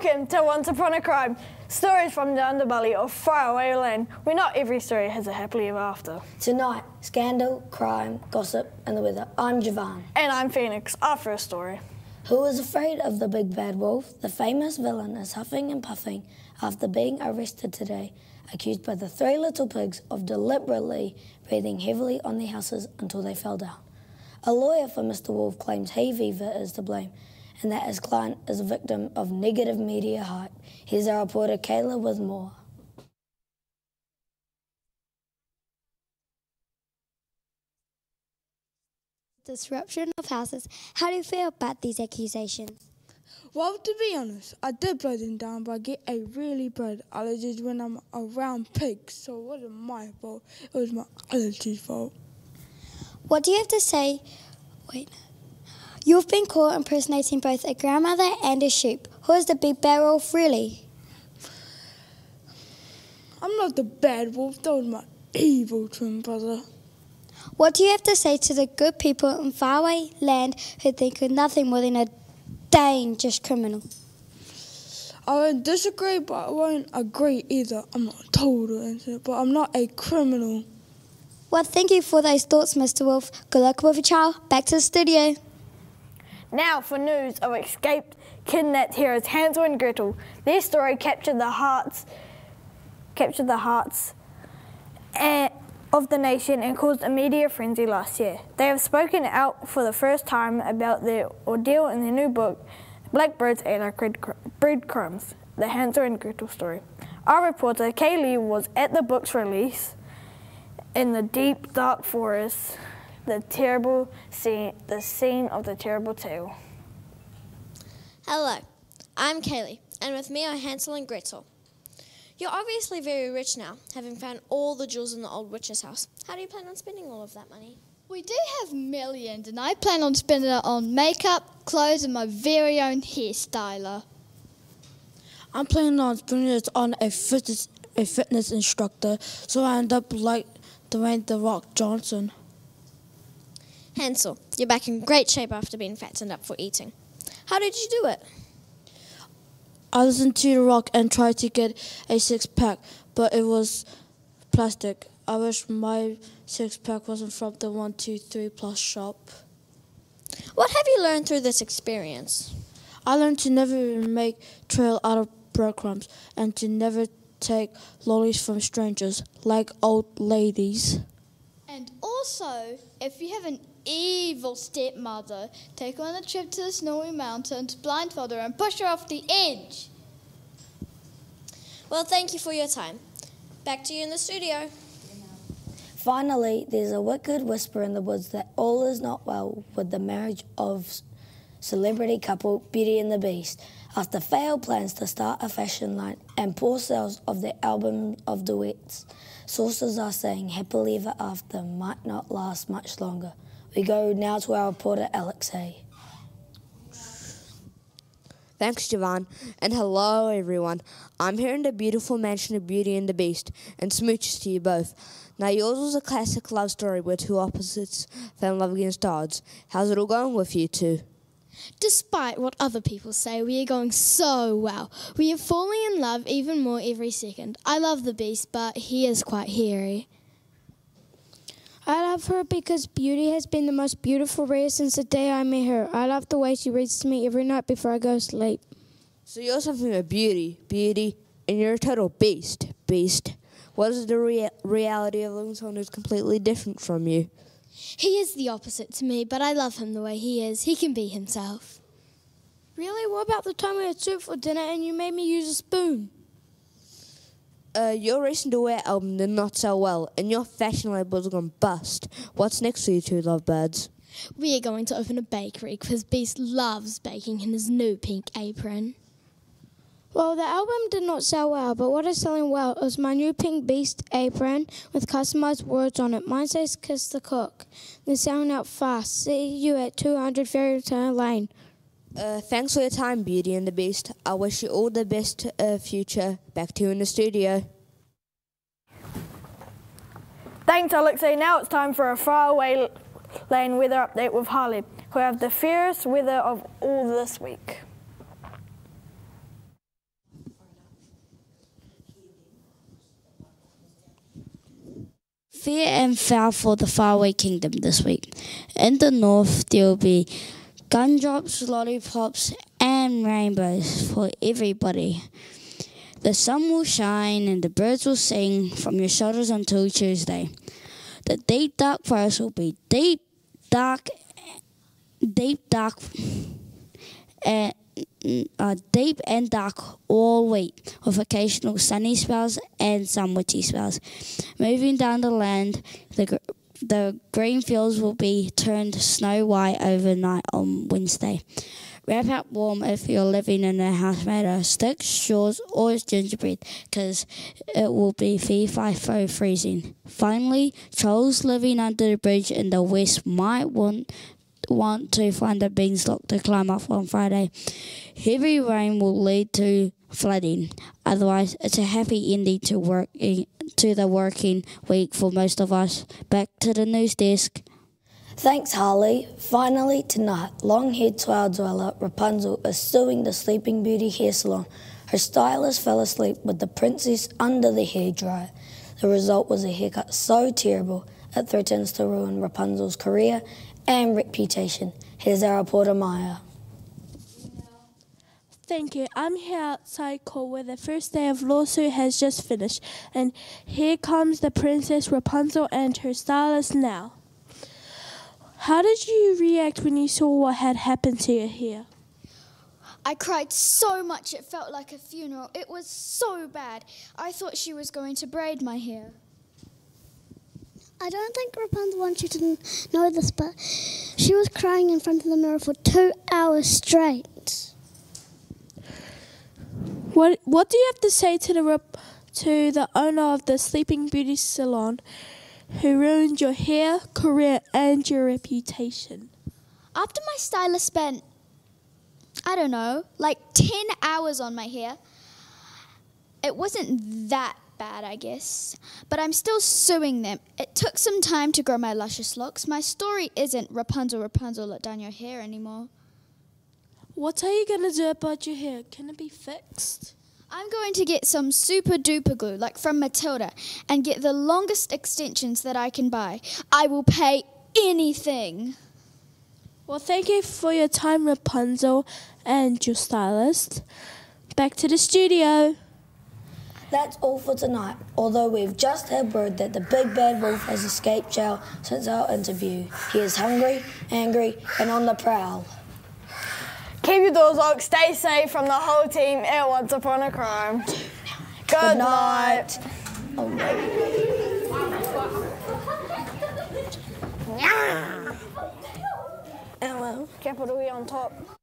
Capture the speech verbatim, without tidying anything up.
Welcome to Once Upon a Crime, stories from the underbelly of faraway land, where not every story has a happily ever after. Tonight, scandal, crime, gossip and the weather. I'm Javon. And I'm Phoenix, after a story. Who is afraid of the big bad wolf? The famous villain is huffing and puffing after being arrested today, accused by the three little pigs of deliberately breathing heavily on their houses until they fell down. A lawyer for Mister Wolf claims he, Viva, is to blame, and that his client is a victim of negative media hype. Here's our reporter Kayla with more. Disruption of houses. How do you feel about these accusations? Well, to be honest, I did blow them down, but I get a really bad allergies when I'm around pigs, so it wasn't my fault, it was my allergies' fault. What do you have to say? Wait, no. You've been caught impersonating both a grandmother and a sheep. Who is the big bad wolf, really? I'm not the bad wolf, that was my evil twin brother. What do you have to say to the good people in faraway land who think of nothing more than a dangerous criminal? I won't disagree, but I won't agree either. I'm not a total innocent, but I'm not a criminal. Well, thank you for those thoughts, Mister Wolf. Good luck with your child. Back to the studio. Now for news of escaped, kidnapped heroes Hansel and Gretel. Their story captured the hearts, captured the hearts of the nation and caused a media frenzy last year. They have spoken out for the first time about their ordeal in their new book, Blackbirds and Our Breadcrumbs, the Hansel and Gretel story. Our reporter Kayleigh was at the book's release in the deep, dark forest. The terrible scene, the scene of the terrible tale. Hello, I'm Kayleigh, and with me are Hansel and Gretel. You're obviously very rich now, having found all the jewels in the old witch's house. How do you plan on spending all of that money? We do have millions, and I plan on spending it on makeup, clothes, and my very own hairstyler. I'm planning on spending it on a fitness, a fitness instructor, so I end up like Dwayne the Rock Johnson. Hansel, you're back in great shape after being fattened up for eating. How did you do it? I listened to The Rock and tried to get a six-pack, but it was plastic. I wish my six-pack wasn't from the one two three Plus shop. What have you learned through this experience? I learned to never make trail out of breadcrumbs and to never take lollies from strangers, like old ladies. And also, if you have an evil stepmother, take her on a trip to the snowy mountains, blindfold her and push her off the edge. Well, thank you for your time. Back to you in the studio. Finally, there's a wicked whisper in the woods that all is not well with the marriage of celebrity couple Beauty and the Beast after failed plans to start a fashion line and poor sales of their album of duets. Sources are saying happily ever after might not last much longer. We go now to our reporter Alexei. Thanks, Javon, and hello everyone. I'm here in the beautiful mansion of Beauty and the Beast, and smooches to you both. Now yours was a classic love story where two opposites fell in love against odds. How's it all going with you two? Despite what other people say, we are going so well. We are falling in love even more every second. I love the Beast, but he is quite hairy. I love her because Beauty has been the most beautiful reader since the day I met her. I love the way she reads to me every night before I go to sleep. So you're something of Beauty, Beauty, and you're a total beast, beast. What is the rea reality of living someone who's completely different from you? He is the opposite to me, but I love him the way he is. He can be himself. Really? What about the time we had soup for dinner and you made me use a spoon? Uh, your recent duet album did not sell well, and your fashion label's gone bust. What's next for you two lovebirds? We are going to open a bakery because Beast loves baking in his new pink apron. Well, the album did not sell well, but what is selling well is my new pink Beast apron with customized words on it. Mine says, "Kiss the Cook." They're selling out fast. See you at two hundred Fairy Turn Lane. Uh, thanks for your time, Beauty and the Beast. I wish you all the best uh, future. Back to you in the studio. Thanks, Alexei. Now it's time for a faraway lane weather update with Harley, who have the fairest weather of all this week. fear and foul for the faraway kingdom this week. In the north, there will be gumdrops, lollipops, and rainbows for everybody. The sun will shine and the birds will sing from your shoulders until Tuesday. The deep dark forest will be deep dark, deep dark, and uh, deep and dark all week, with occasional sunny spells and some witchy spells. Moving down the land, the gr the green fields will be turned snow white overnight on Wednesday. Wrap up warm if you're living in a house made of sticks, straws, or gingerbread, because it will be fee-fi-fo freezing. Finally, trolls living under the bridge in the west might want want to find a beanstalk to climb up on Friday. Heavy rain will lead to flooding. Otherwise, it's a happy ending to work to the working week for most of us. Back to the news desk. Thanks, Harley. Finally, tonight, long-haired tile dweller Rapunzel is suing the Sleeping Beauty hair salon. Her stylist fell asleep with the princess under the hairdryer. The result was a haircut so terrible it threatens to ruin Rapunzel's career and reputation. Here's our reporter, Maya. Thank you. I'm here outside Cole where the first day of lawsuit has just finished. And here comes the princess Rapunzel and her stylist now. How did you react when you saw what had happened to your hair? I cried so much it felt like a funeral. It was so bad. I thought she was going to braid my hair. I don't think Rapunzel wants you to know this, but she was crying in front of the mirror for two hours straight. What What do you have to say to the rep, to the owner of the Sleeping Beauty salon, who ruined your hair, career, and your reputation? After my stylist spent, I don't know, like ten hours on my hair, it wasn't that bad, I guess. But I'm still suing them. It took some time to grow my luscious locks. My story isn't Rapunzel, Rapunzel, let down your hair anymore. What are you going to do about your hair? Can it be fixed? I'm going to get some super duper glue, like from Matilda, and get the longest extensions that I can buy. I will pay anything. Well, thank you for your time, Rapunzel, and your stylist. Back to the studio. That's all for tonight, although we've just had word that the Big Bad Wolf has escaped jail since our interview. He is hungry, angry, and on the prowl. Keep your doors locked, stay safe from the whole team at Once Upon a Crime. Good, Good night. night. Oh my. Hello. Capital E on top.